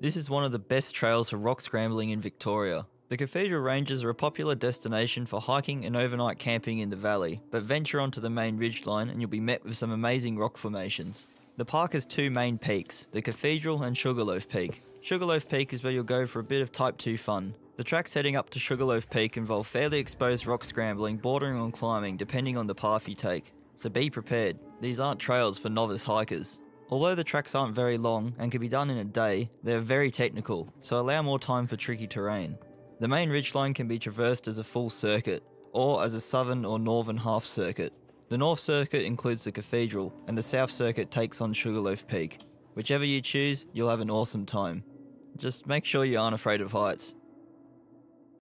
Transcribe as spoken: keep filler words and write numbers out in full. This is one of the best trails for rock scrambling in Victoria. The Cathedral Ranges are a popular destination for hiking and overnight camping in the valley, but venture onto the main ridgeline and you'll be met with some amazing rock formations. The park has two main peaks, the Cathedral and Sugarloaf Peak. Sugarloaf Peak is where you'll go for a bit of Type two fun. The tracks heading up to Sugarloaf Peak involve fairly exposed rock scrambling bordering on climbing depending on the path you take, so be prepared, these aren't trails for novice hikers. Although the tracks aren't very long and can be done in a day, they are very technical, so allow more time for tricky terrain. The main ridgeline can be traversed as a full circuit, or as a southern or northern half circuit. The north circuit includes the Cathedral, and the south circuit takes on Sugarloaf Peak. Whichever you choose, you'll have an awesome time. Just make sure you aren't afraid of heights.